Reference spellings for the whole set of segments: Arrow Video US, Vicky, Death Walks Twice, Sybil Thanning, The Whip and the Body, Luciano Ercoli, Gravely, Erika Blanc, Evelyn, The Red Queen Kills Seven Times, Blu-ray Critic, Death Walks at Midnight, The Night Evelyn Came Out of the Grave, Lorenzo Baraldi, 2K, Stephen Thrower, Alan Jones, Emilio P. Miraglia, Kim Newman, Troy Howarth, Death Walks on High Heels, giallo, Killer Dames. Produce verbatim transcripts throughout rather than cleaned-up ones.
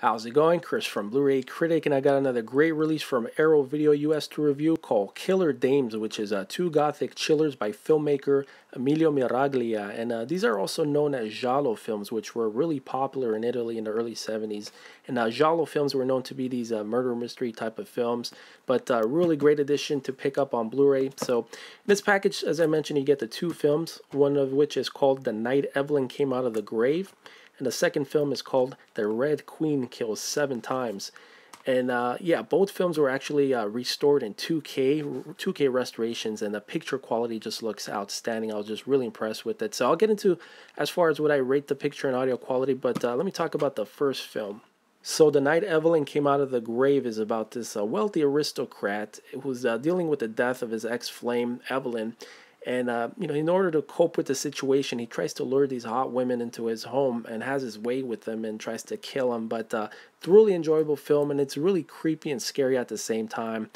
How's it going? Chris from Blu-ray Critic, and I got another great release from Arrow Video U S to review called Killer Dames, which is uh, two gothic chillers by filmmaker Emilio Miraglia, and uh, these are also known as giallo films, which were really popular in Italy in the early seventies. And uh, giallo films were known to be these uh, murder mystery type of films, but uh, really great addition to pick up on Blu-ray. So in this package, as I mentioned, you get the two films, one of which is called The Night Evelyn Came Out of the Grave, and the second film is called The Red Queen Kills Seven Times. And uh, yeah, both films were actually uh, restored in two K restorations, and the picture quality just looks outstanding. I was just really impressed with it. So I'll get into as far as what I rate the picture and audio quality, but uh, let me talk about the first film. So The Night Evelyn Came Out of the Grave is about this uh, wealthy aristocrat who's uh, dealing with the death of his ex-flame, Evelyn. And, uh, you know, in order to cope with the situation, he tries to lure these hot women into his home and has his way with them and tries to kill them. But uh, it's a really enjoyable film, and it's really creepy and scary at the same time.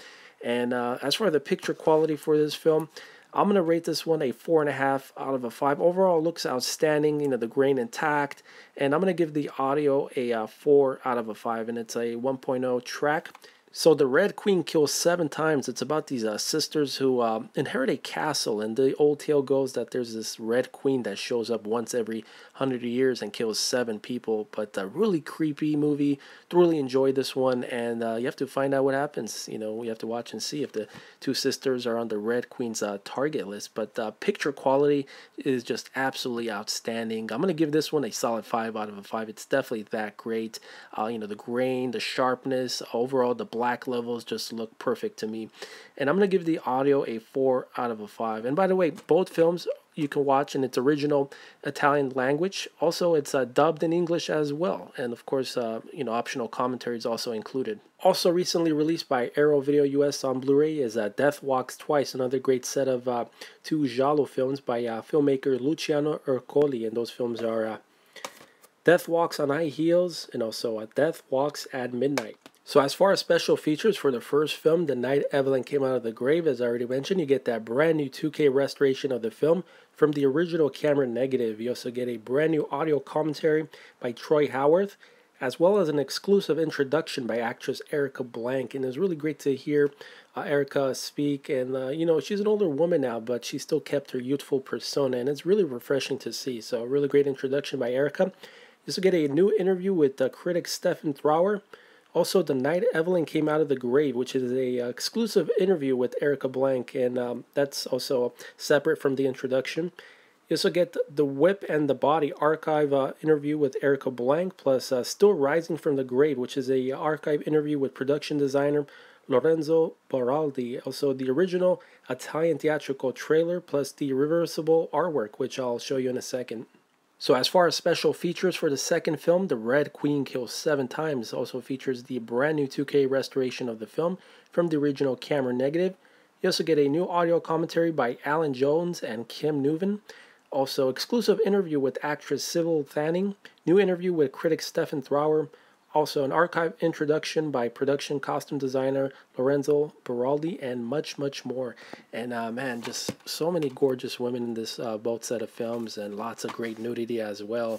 And uh, as for the picture quality for this film, I'm going to rate this one a four point five out of a five. Overall, it looks outstanding, you know, the grain intact. And I'm going to give the audio a uh, four out of a five, and it's a one point oh track. So The Red Queen Kills Seven Times. It's about these uh, sisters who uh, inherit a castle, and the old tale goes that there's this Red Queen that shows up once every hundred years and kills seven people. But a really creepy movie. Thoroughly enjoyed this one, and uh, you have to find out what happens. You know, we have to watch and see if the two sisters are on the Red Queen's uh, target list. But uh, picture quality is just absolutely outstanding. I'm gonna give this one a solid five out of a five. It's definitely that great. Uh, you know, the grain, the sharpness, overall the black black levels just look perfect to me. And I'm going to give the audio a four out of a five. And by the way, both films you can watch in its original Italian language. Also, it's uh, dubbed in English as well. And of course, uh, you know, optional commentary is also included. Also recently released by Arrow Video U S on Blu-ray is uh, Death Walks Twice, another great set of uh, two giallo films by uh, filmmaker Luciano Ercoli. And those films are uh, Death Walks on High Heels and also uh, Death Walks at Midnight. So as far as special features for the first film, The Night Evelyn Came Out of the Grave, as I already mentioned, you get that brand new two K restoration of the film from the original camera negative. You also get a brand new audio commentary by Troy Howarth, as well as an exclusive introduction by actress Erika Blanc. And it's really great to hear uh, Erika speak. And, uh, you know, she's an older woman now, but she still kept her youthful persona. And it's really refreshing to see. So a really great introduction by Erika. You also get a new interview with uh, critic Stephen Thrower. Also, The Night Evelyn Came Out of the Grave, which is an uh, exclusive interview with Erika Blanc, and um, that's also separate from the introduction. You also get The Whip and the Body archive uh, interview with Erika Blanc, plus uh, Still Rising from the Grave, which is an archive interview with production designer Lorenzo Baraldi. Also, the original Italian theatrical trailer, plus the reversible artwork, which I'll show you in a second. So as far as special features for the second film, The Red Queen Kills Seven Times also features the brand new two K restoration of the film from the original camera negative. You also get a new audio commentary by Alan Jones and Kim Newman. Also, exclusive interview with actress Sybil Thanning, new interview with critic Stephen Thrower, also an archive introduction by production costume designer Lorenzo Baraldi, and much, much more. And uh, man, just so many gorgeous women in this uh, both set of films, and lots of great nudity as well.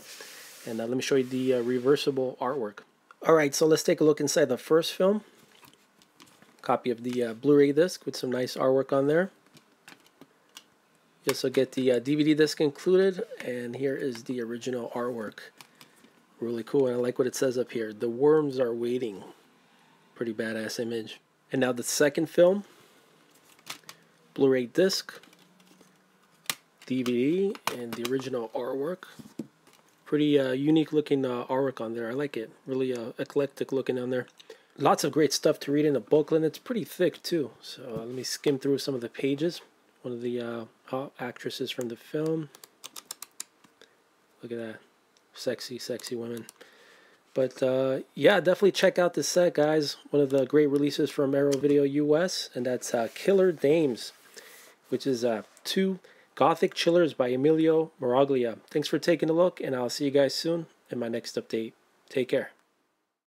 And uh, let me show you the uh, reversible artwork. All right, so let's take a look inside the first film. Copy of the uh, Blu-ray disc with some nice artwork on there. You also get the uh, D V D disc included, and here is the original artwork. Really cool, and I like what it says up here. The worms are waiting. Pretty badass image. And now the second film. Blu-ray disc, D V D, and the original artwork. Pretty uh, unique looking uh, artwork on there. I like it. Really uh, eclectic looking on there. Lots of great stuff to read in the booklet. It's pretty thick too. So uh, let me skim through some of the pages. One of the uh, hot actresses from the film. Look at that. Sexy, sexy women. But uh, yeah, definitely check out this set, guys. One of the great releases from Arrow Video U S, and that's uh, Killer Dames, which is uh, two gothic chillers by Emilio Miraglia. Thanks for taking a look, and I'll see you guys soon in my next update. Take care.